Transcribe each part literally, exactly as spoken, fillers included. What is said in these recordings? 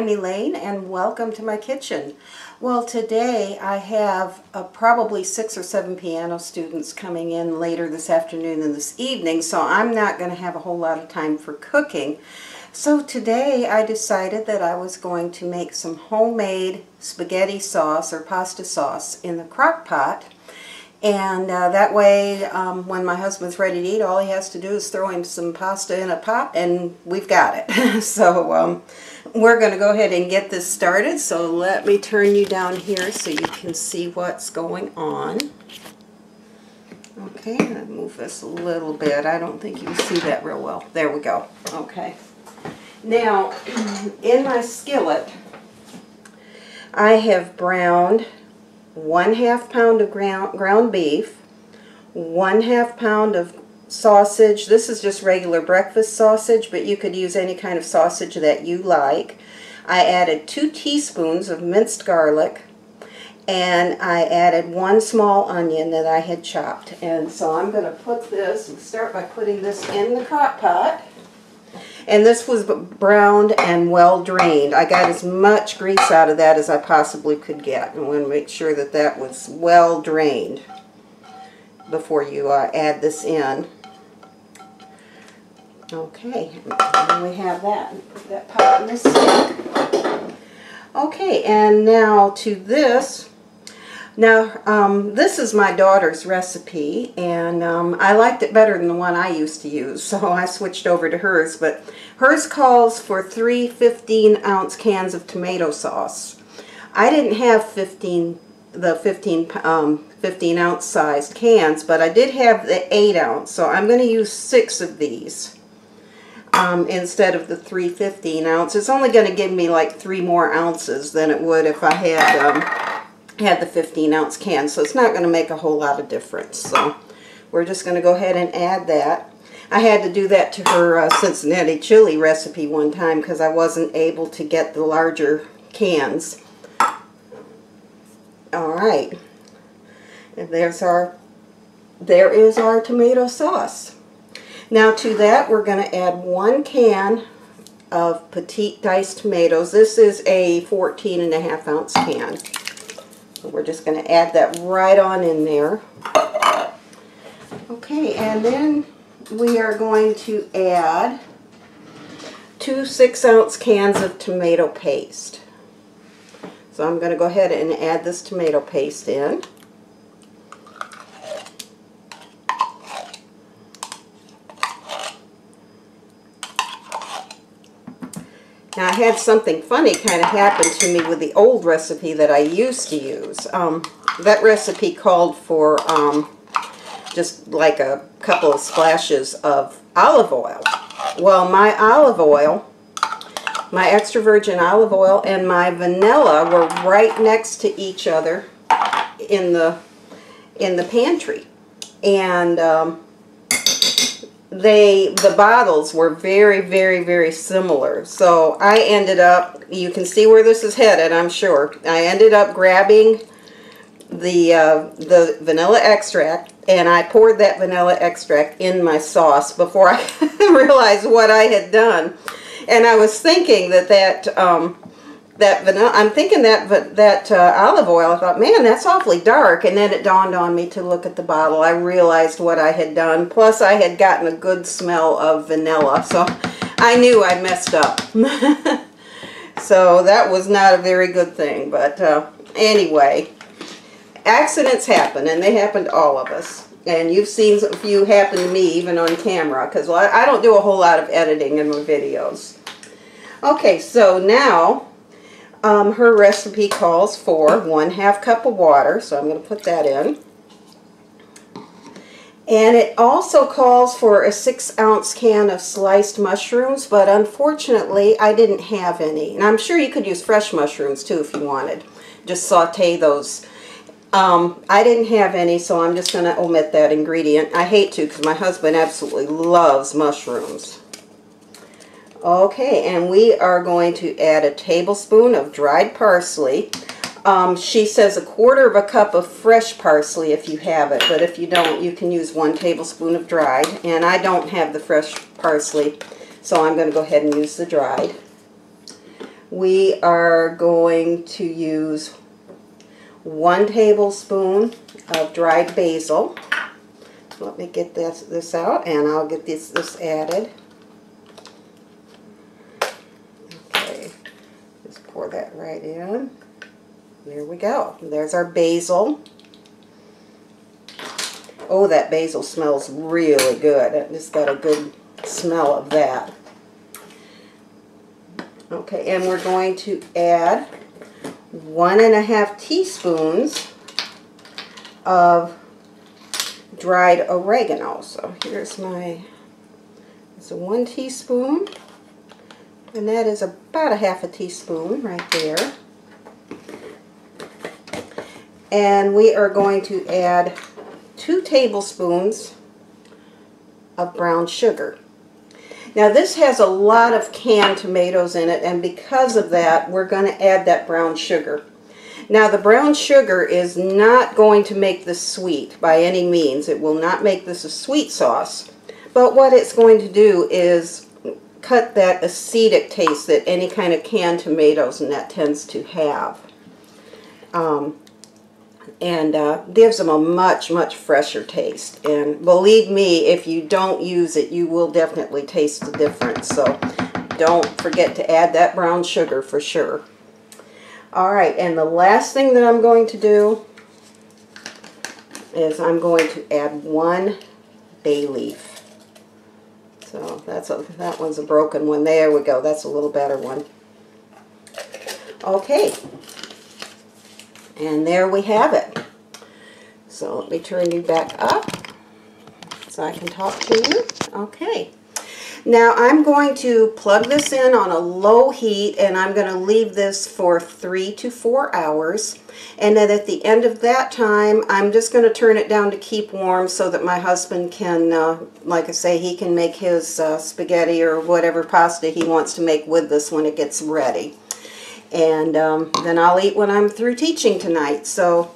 I'm Elaine and welcome to my kitchen. Well, today I have uh, probably six or seven piano students coming in later this afternoon and this evening, so I'm not going to have a whole lot of time for cooking. So today I decided that I was going to make some homemade spaghetti sauce or pasta sauce in the crock pot. And uh, that way, um, when my husband's ready to eat, all he has to do is throw him some pasta in a pot, and we've got it. so um, we're going to go ahead and get this started. So let me turn you down here so you can see what's going on. Okay, I'm going to move this a little bit. I don't think you can see that real well. There we go. Okay. Now, in my skillet, I have browned one half pound of ground, ground beef, one half pound of sausage. This is just regular breakfast sausage, but you could use any kind of sausage that you like. I added two teaspoons of minced garlic, and I added one small onion that I had chopped. And so I'm going to put this, and start by putting this in the crock pot. And this was browned and well drained. I got as much grease out of that as I possibly could get. And I want to make sure that that was well drained before you uh, add this in. Okay, and we have that. Put that pot in the sink. Okay, and now to this. Now, um, this is my daughter's recipe, and um, I liked it better than the one I used to use, so I switched over to hers. But hers calls for three fifteen-ounce cans of tomato sauce. I didn't have fifteen, the fifteen, um, fifteen-ounce sized cans, but I did have the eight-ounce, so I'm going to use six of these um, instead of the three fifteen-ounce. It's only going to give me like three more ounces than it would if I had... Um, had the fifteen ounce can, so it's not going to make a whole lot of difference. So we're just going to go ahead and add that. I had to do that to her uh, Cincinnati chili recipe one time because I wasn't able to get the larger cans. All right, and there's our there is our tomato sauce. Now to that we're going to add one can of petite diced tomatoes. This is a fourteen and a half ounce can. So we're just going to add that right on in there. Okay, and then we are going to add two six-ounce cans of tomato paste. So I'm going to go ahead and add this tomato paste in. Now, I had something funny kind of happen to me with the old recipe that I used to use. Um, that recipe called for um, just like a couple of splashes of olive oil. Well, my olive oil, my extra virgin olive oil and my vanilla were right next to each other in the, in the pantry. And... Um, They, the bottles were very, very, very similar. So I ended up, you can see where this is headed, I'm sure. I ended up grabbing the, uh, the vanilla extract, and I poured that vanilla extract in my sauce before I realized what I had done. And I was thinking that that, um, that vanilla, I'm thinking that, that uh, olive oil, I thought, man, that's awfully dark. And then it dawned on me to look at the bottle. I realized what I had done. Plus, I had gotten a good smell of vanilla. So I knew I messed up. So that was not a very good thing. But uh, anyway, accidents happen, and they happen to all of us. And you've seen a few happen to me even on camera, because I don't do a whole lot of editing in my videos. Okay, so now... Um, her recipe calls for one half cup of water, so I'm going to put that in. And it also calls for a six ounce can of sliced mushrooms, but unfortunately I didn't have any. And I'm sure you could use fresh mushrooms too if you wanted. Just saute those. Um, I didn't have any, so I'm just going to omit that ingredient. I hate to because my husband absolutely loves mushrooms. Okay, and we are going to add a tablespoon of dried parsley. Um, she says a quarter of a cup of fresh parsley if you have it, but if you don't, you can use one tablespoon of dried. And I don't have the fresh parsley, so I'm going to go ahead and use the dried. we are going to use one tablespoon of dried basil. Let me get this, this out, and I'll get this, this added. Okay, just pour that right in. There we go. There's our basil. Oh, that basil smells really good. It's got a good smell of that. Okay, and we're going to add one and a half teaspoons of dried oregano. So here's my, it's a one teaspoon, and that is about a half a teaspoon right there. And we are going to add two tablespoons of brown sugar. Now this has a lot of canned tomatoes in it, and because of that we're going to add that brown sugar. Now the brown sugar is not going to make this sweet by any means. It will not make this a sweet sauce, but what it's going to do is cut that acidic taste that any kind of canned tomatoes and that tends to have. Um, and uh, gives them a much, much fresher taste. And believe me, if you don't use it, you will definitely taste the difference. So don't forget to add that brown sugar for sure. All right, and the last thing that I'm going to do is I'm going to add one bay leaf. So that's a, that one's a broken one. There we go. That's a little better one. Okay. And there we have it. So let me turn you back up so I can talk to you. Okay. Now I'm going to plug this in on a low heat, and I'm going to leave this for three to four hours. And then at the end of that time, I'm just going to turn it down to keep warm so that my husband can, uh, like I say, he can make his uh, spaghetti or whatever pasta he wants to make with this when it gets ready. And um, then I'll eat when I'm through teaching tonight. So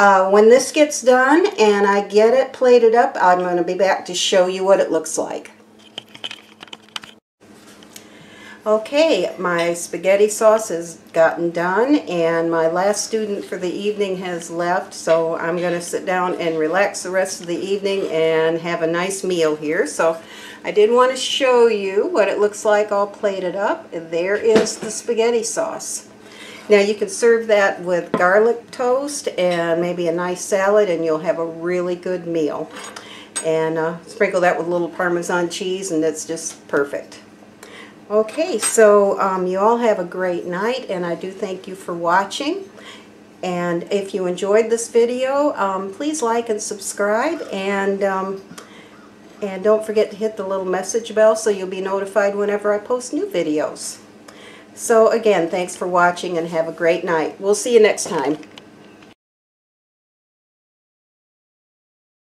uh, when this gets done and I get it plated up, I'm going to be back to show you what it looks like. Okay, my spaghetti sauce has gotten done, and my last student for the evening has left, so I'm going to sit down and relax the rest of the evening and have a nice meal here. So I did want to show you what it looks like all plated up, and there is the spaghetti sauce. Now you can serve that with garlic toast and maybe a nice salad, and you'll have a really good meal. And uh, sprinkle that with a little Parmesan cheese, and it's just perfect. Okay, so um, you all have a great night, and I do thank you for watching. And if you enjoyed this video, um, please like and subscribe, and um, and don't forget to hit the little message bell so you'll be notified whenever I post new videos. So again, thanks for watching, and have a great night. We'll see you next time.